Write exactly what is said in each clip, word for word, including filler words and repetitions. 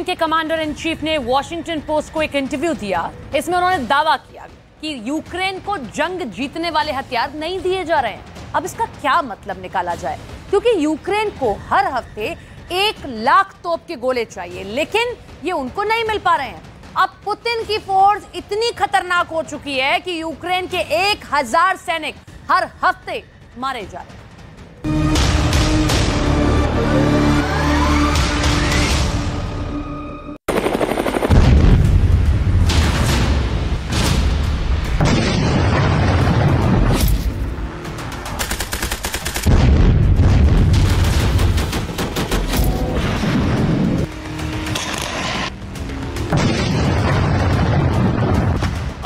Ukraine के commander in chief ने Washington Post को एक इंटरव्यू दिया। इसमें उन्होंने दावा किया कि यूक्रेन को जंग जीतने वाले हथियार नहीं दिए जा रहे हैं। अब इसका क्या मतलब निकाला जाए, क्योंकि यूक्रेन को हर हफ्ते एक लाख तोप के गोले चाहिए, लेकिन ये उनको नहीं मिल पा रहे हैं। अब पुतिन की फोर्स इतनी खतरनाक हो चुकी है कि यूक्रेन के एक हजार सैनिक हर हफ्ते मारे जा रहे हैं।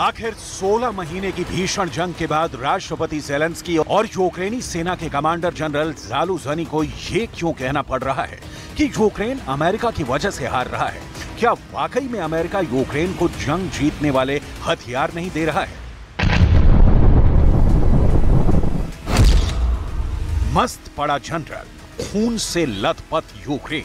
आखिर सोलह महीने की भीषण जंग के बाद राष्ट्रपति ज़ेलेंस्की और यूक्रेनी सेना के कमांडर जनरल ज़ालुज़नी को ये क्यों कहना पड़ रहा है कि यूक्रेन अमेरिका की वजह से हार रहा है? क्या वाकई में अमेरिका यूक्रेन को जंग जीतने वाले हथियार नहीं दे रहा है? मस्त पड़ा जनरल, खून से लथपथ यूक्रेन।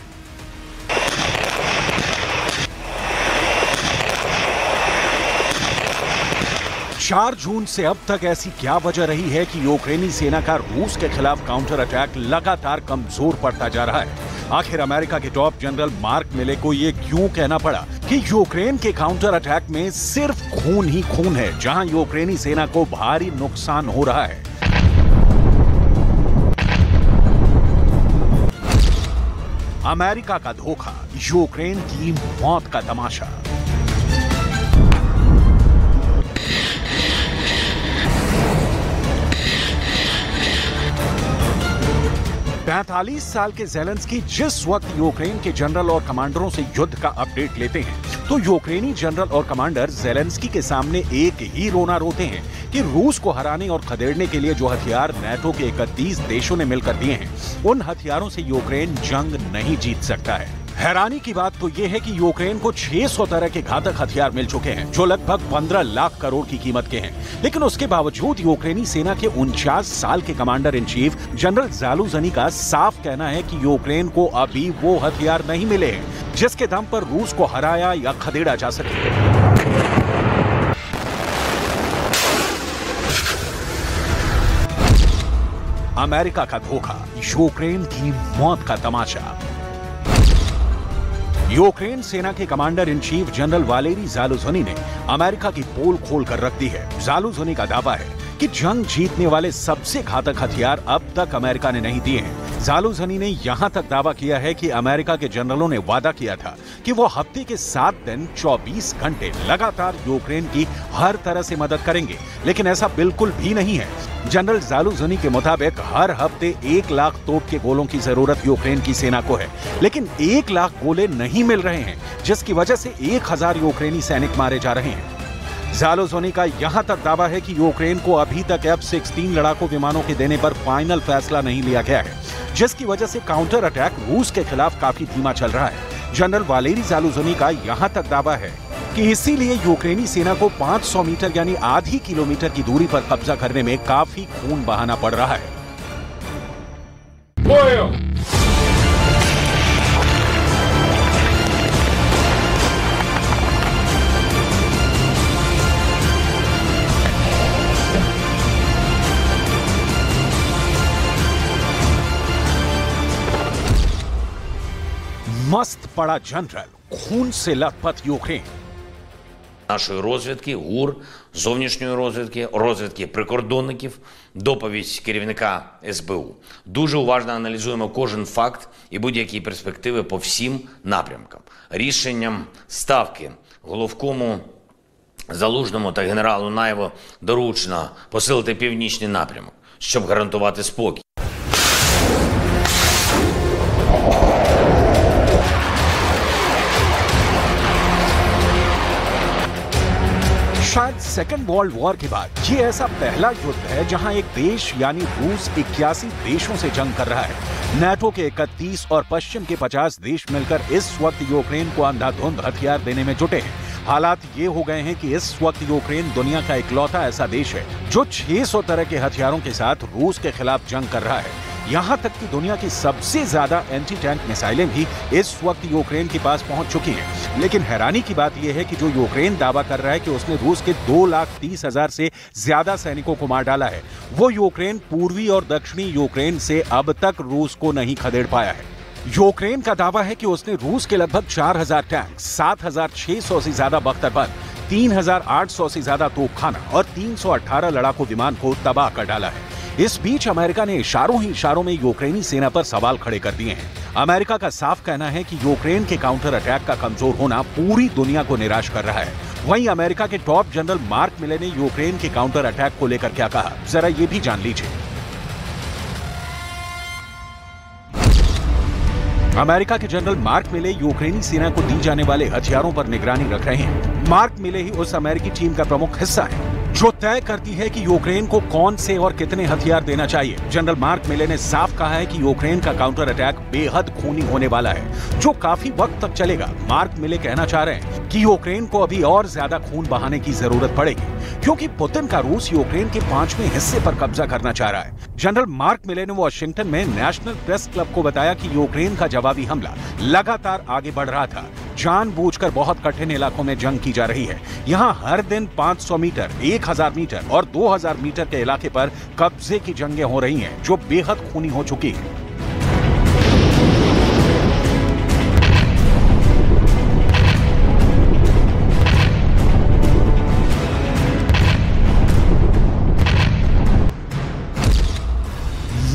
चार जून से अब तक ऐसी क्या वजह रही है कि यूक्रेनी सेना का रूस के खिलाफ काउंटर अटैक लगातार कमजोर पड़ता जा रहा है? आखिर अमेरिका के टॉप जनरल मार्क मिले को ये क्यों कहना पड़ा कि यूक्रेन के काउंटर अटैक में सिर्फ खून ही खून है, जहां यूक्रेनी सेना को भारी नुकसान हो रहा है? अमेरिका का धोखा, यूक्रेन की मौत का तमाशा। पैंतालीस साल के ज़ेलेंस्की जिस वक्त यूक्रेन के जनरल और कमांडरों से युद्ध का अपडेट लेते हैं, तो यूक्रेनी जनरल और कमांडर ज़ेलेंस्की के सामने एक ही रोना रोते हैं कि रूस को हराने और खदेड़ने के लिए जो हथियार नाटो के इकतीस देशों ने मिलकर दिए हैं, उन हथियारों से यूक्रेन जंग नहीं जीत सकता है। हैरानी की बात तो ये है कि यूक्रेन को छह सौ तरह के घातक हथियार मिल चुके हैं, जो लगभग पंद्रह लाख करोड़ की कीमत के हैं, लेकिन उसके बावजूद यूक्रेनी सेना के उनचास साल के commander in chief general Zaluzhnyi का साफ कहना है कि यूक्रेन को अभी वो हथियार नहीं मिले हैं जिसके दम पर रूस को हराया या खदेड़ा जा सके। अमेरिका का धोखा, यूक्रेन की मौत का तमाशा। यूक्रेन सेना के commander in chief general Valery Zaluzhnyi ने अमेरिका की पोल खोल कर रख दी है। ज़ालुज़नी का दावा है कि जंग जीतने वाले सबसे घातक हथियार अब तक अमेरिका ने नहीं दिए हैं। ज़ालुज़नी ने यहां तक दावा किया है कि अमेरिका के जनरलों ने वादा किया था कि वो हफ्ते के सात दिन चौबीस घंटे लगातार यूक्रेन की हर तरह से मदद करेंगे, लेकिन ऐसा बिल्कुल भी नहीं है। जनरल ज़ालुज़नी के मुताबिक हर हफ्ते एक लाख तोप के गोलों की जरूरत यूक्रेन की सेना को है, लेकिन एक लाख गोले नहीं मिल रहे हैं, जिसकी वजह से एक हजार यूक्रेनी सैनिक मारे जा रहे हैं। ज़ालुज़नी का यहां तक दावा है कि यूक्रेन को अभी तक एफ सोलह लड़ाकू विमानों के देने पर फाइनल फैसला नहीं लिया गया है, जिसकी वजह से काउंटर अटैक रूस के खिलाफ काफी धीमा चल रहा है। जनरल वालेरी ज़ालुज़नी का यहां तक दावा है कि इसीलिए यूक्रेनी सेना को पाँच सौ मीटर यानी आधी किलोमीटर की दूरी पर कब्जा करने में काफी खून बहाना पड़ रहा है। मस्त पड़ा जनरल, खून से लथपथ यूक्रेन। нашої розвідки, ГУР, зовнішньої розвідки, розвідки прикордонників, доповідь керівника ес бе у. Дуже уважно аналізуємо кожен факт і будь-які перспективи по всім напрямкам. Рішенням ставки головкому Залужному та генералу Наєву доручено посилити північний напрямок, щоб гарантувати спокій. शायद सेकेंड वर्ल्ड वॉर के बाद ये ऐसा पहला युद्ध है जहां एक देश यानी रूस इक्यासी देशों से जंग कर रहा है। नाटो के इकतीस और पश्चिम के पचास देश मिलकर इस वक्त यूक्रेन को अंधाधुंध हथियार देने में जुटे हैं। हालात ये हो गए हैं कि इस वक्त यूक्रेन दुनिया का इकलौता ऐसा देश है जो छह सौ तरह के हथियारों के साथ रूस के खिलाफ जंग कर रहा है। यहां तक कि दुनिया की सबसे ज्यादा एंटी टैंक मिसाइलें भी इस वक्त यूक्रेन के पास पहुंच चुकी हैं। लेकिन हैरानी की बात यह है कि जो यूक्रेन दावा कर रहा है कि उसने रूस के दो लाख तीस हजार से ज्यादा सैनिकों को मार डाला है, वो यूक्रेन पूर्वी और दक्षिणी यूक्रेन से अब तक रूस को नहीं खदेड़ पाया है। यूक्रेन का दावा है कि उसने रूस के लगभग चार हजार टैंक, सात हजार छह सौ से ज्यादा बख्तर पर, तीन हजार आठ सौ से ज्यादा तोपखाना और तीन सौ अठारह लड़ाकू विमान को तबाह कर डाला है। इस बीच अमेरिका ने इशारों ही इशारों में यूक्रेनी सेना पर सवाल खड़े कर दिए हैं। अमेरिका का साफ कहना है कि यूक्रेन के काउंटर अटैक का कमजोर होना पूरी दुनिया को निराश कर रहा है। वहीं अमेरिका के टॉप जनरल मार्क मिले ने यूक्रेन के काउंटर अटैक को लेकर क्या कहा, जरा ये भी जान लीजिए। अमेरिका के जनरल मार्क मिले यूक्रेनी सेना को दी जाने वाले हथियारों पर निगरानी रख रहे हैं। मार्क मिले ही उस अमेरिकी टीम का प्रमुख हिस्सा है जो तय करती है कि यूक्रेन को कौन से और कितने हथियार देना चाहिए। जनरल मार्क मिले ने साफ कहा है कि यूक्रेन का काउंटर अटैक बेहद खूनी होने वाला है, जो काफी वक्त तक चलेगा। मार्क मिले कहना चाह रहे हैं कि यूक्रेन को अभी और ज्यादा खून बहाने की जरूरत पड़ेगी, क्योंकि पुतिन का रूस यूक्रेन के पांचवें हिस्से पर कब्जा करना चाह रहा है। जनरल मार्क मिले ने वॉशिंगटन में नेशनल प्रेस क्लब को बताया कि यूक्रेन का जवाबी हमला लगातार आगे बढ़ रहा था। जानबूझकर बहुत कठिन इलाकों में जंग की जा रही है। यहाँ हर दिन पाँच सौ मीटर, एक हज़ार मीटर और दो हज़ार मीटर के इलाके पर कब्जे की जंगें हो रही हैं, जो बेहद खूनी हो चुकी हैं।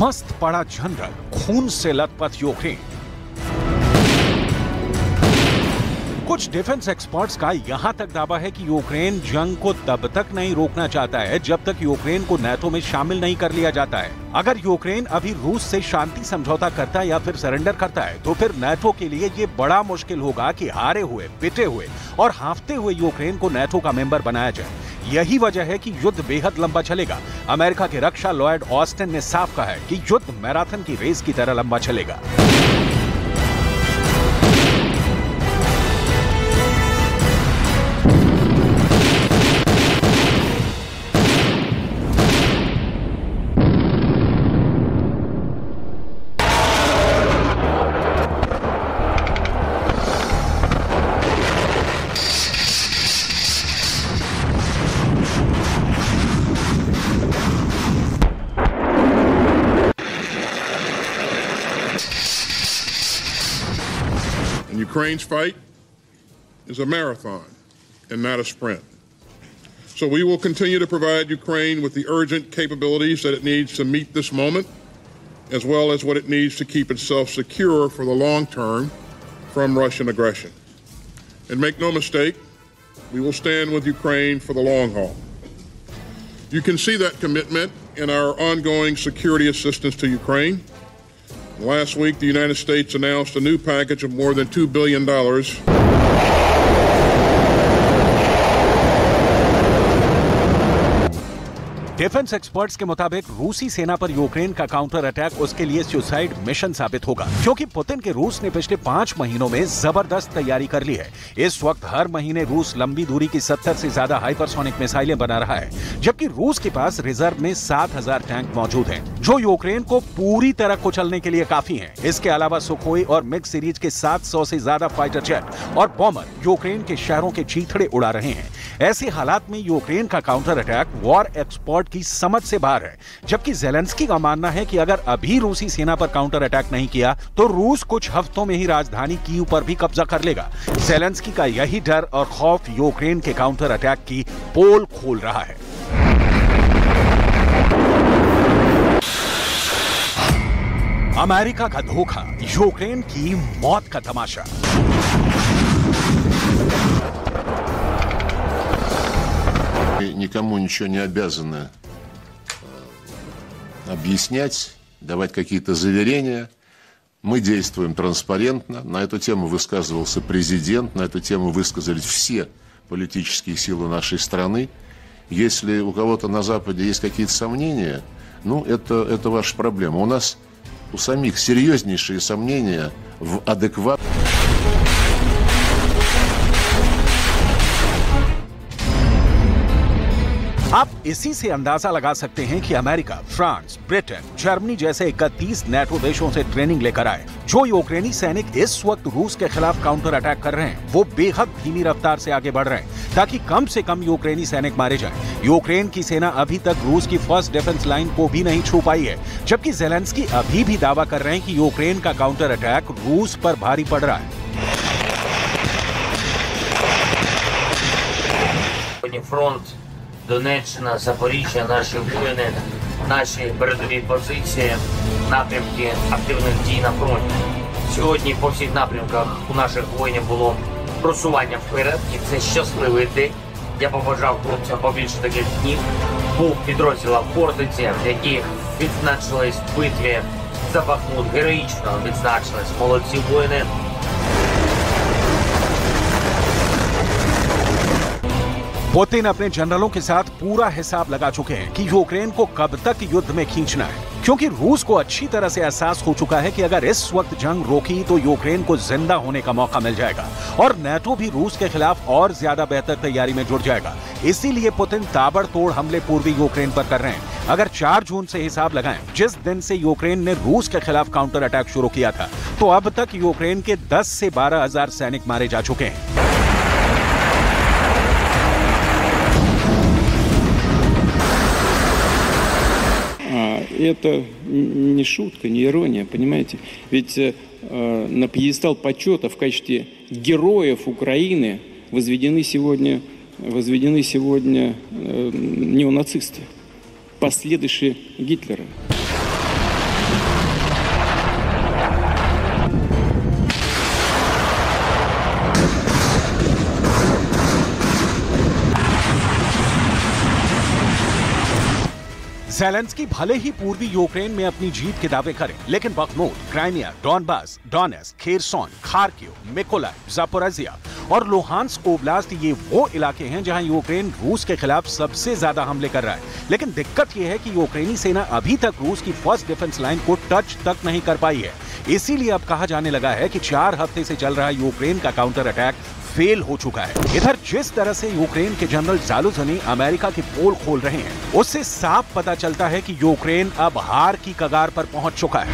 मस्त पड़ा जनरल, खून से लथपथ यूक्रेन। कुछ डिफेंस एक्सपर्ट्स का यहां तक दावा है कि यूक्रेन जंग को तब तक नहीं रोकना चाहता है जब तक यूक्रेन को नाटो में शामिल नहीं कर लिया जाता है। अगर यूक्रेन अभी रूस से शांति समझौता करता है या फिर सरेंडर करता है, तो फिर नाटो के लिए ये बड़ा मुश्किल होगा कि हारे हुए, पिटे हुए और हांफते हुए यूक्रेन को नाटो का मेंबर बनाया जाए। यही वजह है कि युद्ध बेहद लंबा चलेगा। अमेरिका के रक्षा लॉयड ऑस्टिन ने साफ कहा है कि युद्ध मैराथन की रेस की तरह लंबा चलेगा। Ukraine's fight is a marathon and not a sprint. So we will continue to provide Ukraine with the urgent capabilities that it needs to meet this moment, as well as what it needs to keep itself secure for the long term from Russian aggression. And make no mistake, we will stand with Ukraine for the long haul. You can see that commitment in our ongoing security assistance to Ukraine. Last week, the United States announced a new package of more than two billion dollars. Defence experts के मुताबिक रूसी सेना पर Ukraine का counter attack उसके लिए suicide mission साबित होगा, क्योंकि पुतिन के रूस ने पिछले पांच महीनों में जबरदस्त तैयारी कर ली है। इस वक्त हर महीने रूस लंबी दूरी की सत्तर से ज्यादा हाइपरसोनिक मिसाइलें बना रहा है, जबकि रूस के पास रिजर्व में सात हजार टैंक मौजूद है, जो यूक्रेन को पूरी तरह कुचलने के लिए काफी है। इसके अलावा सुखोई और मिग सीरीज के सात सौ से ज्यादा फाइटर जेट और बॉमर यूक्रेन के शहरों के चीथड़े उड़ा रहे हैं। ऐसे हालात में यूक्रेन का काउंटर अटैक वॉर एक्सपर्ट की समझ से बाहर है, जबकि ज़ेलेंस्की का मानना है कि अगर अभी रूसी सेना पर काउंटर अटैक नहीं किया तो रूस कुछ हफ्तों में ही राजधानी कीव पर भी कब्जा कर लेगा। ज़ेलेंस्की का यही डर और खौफ यूक्रेन के काउंटर अटैक की पोल खोल रहा है। अमेरिका का धोखा, यूक्रेन की मौत का तमाशा। Никому ничего не обязаны объяснять, давать какие-то заверения. Мы действуем транспарентно. На эту тему высказывался президент, на эту тему высказались все политические силы нашей страны. Если у кого-то на Западе есть какие-то сомнения, ну, это, это ваша проблема. У нас у самих серьезнейшие сомнения в адекватности. आप इसी से अंदाजा लगा सकते हैं कि अमेरिका, फ्रांस, ब्रिटेन, जर्मनी जैसे इकतीस नेटो देशों से ट्रेनिंग लेकर आए। जो यूक्रेनी सैनिक इस वक्त रूस के खिलाफ काउंटर अटैक कर रहे हैं वो बेहद धीमी रफ्तार से आगे बढ़ रहे हैं ताकि कम से कम यूक्रेनी सैनिक मारे जाएं। यूक्रेन की सेना अभी तक रूस की फर्स्ट डिफेंस लाइन को भी नहीं छू पाई है, जबकि ज़ेलेंस्की अभी भी दावा कर रहे हैं कि यूक्रेन का काउंटर अटैक रूस पर भारी पड़ रहा है। Донеччина, Запоріжжя, наші воїни, наші передові позиції, напрямки активних дій на фронті. Сьогодні по всіх напрямках у наших воїнів було просування вперед, і це щасливий день. Я побажав хлопцям побільше таких днів. Був підрозділ в Фортиці, які відзначились в битві за Бахмут, героїчно відзначились. Молодці воїни. पुतिन अपने जनरलों के साथ पूरा हिसाब लगा चुके हैं कि यूक्रेन को कब तक युद्ध में खींचना है, क्योंकि रूस को अच्छी तरह से एहसास हो चुका है कि अगर इस वक्त जंग रोकी तो यूक्रेन को जिंदा होने का मौका मिल जाएगा और नाटो भी रूस के खिलाफ और ज्यादा बेहतर तैयारी में जुड़ जाएगा। इसीलिए पुतिन ताबड़तोड़ हमले पूर्वी यूक्रेन पर कर रहे हैं। अगर चार जून से हिसाब लगाएं, जिस दिन से यूक्रेन ने रूस के खिलाफ काउंटर अटैक शुरू किया था, तो अब तक यूक्रेन के दस से बारह हजार सैनिक मारे जा चुके हैं। Это не шутка, не ирония, понимаете? Ведь э, на пьедестал почета в качестве героев Украины возведены сегодня, возведены сегодня э, неонацисты, последующие Гитлера. ज़ेलेंस्की भले ही पूर्वी यूक्रेन में अपनी जीत के दावे करें, लेकिन Bakhmut, Crimea, Donbas, Donetsk, Kherson, Kharkiv, Mykolaiv, Zaporizhzhia और लुहांस्क ओब्लास्ट, ये वो इलाके हैं जहां यूक्रेन रूस के खिलाफ सबसे ज्यादा हमले कर रहा है। लेकिन दिक्कत ये है कि यूक्रेनी सेना अभी तक रूस की फर्स्ट डिफेंस लाइन को टच तक नहीं कर पाई है। इसीलिए अब कहा जाने लगा है कि चार हफ्ते से चल रहा यूक्रेन का काउंटर अटैक फेल हो चुका है। इधर जिस तरह से यूक्रेन के जनरल ज़ालुज़नी अमेरिका के पोल खोल रहे हैं, उससे साफ पता चलता है कि यूक्रेन अब हार की कगार पर पहुंच चुका है।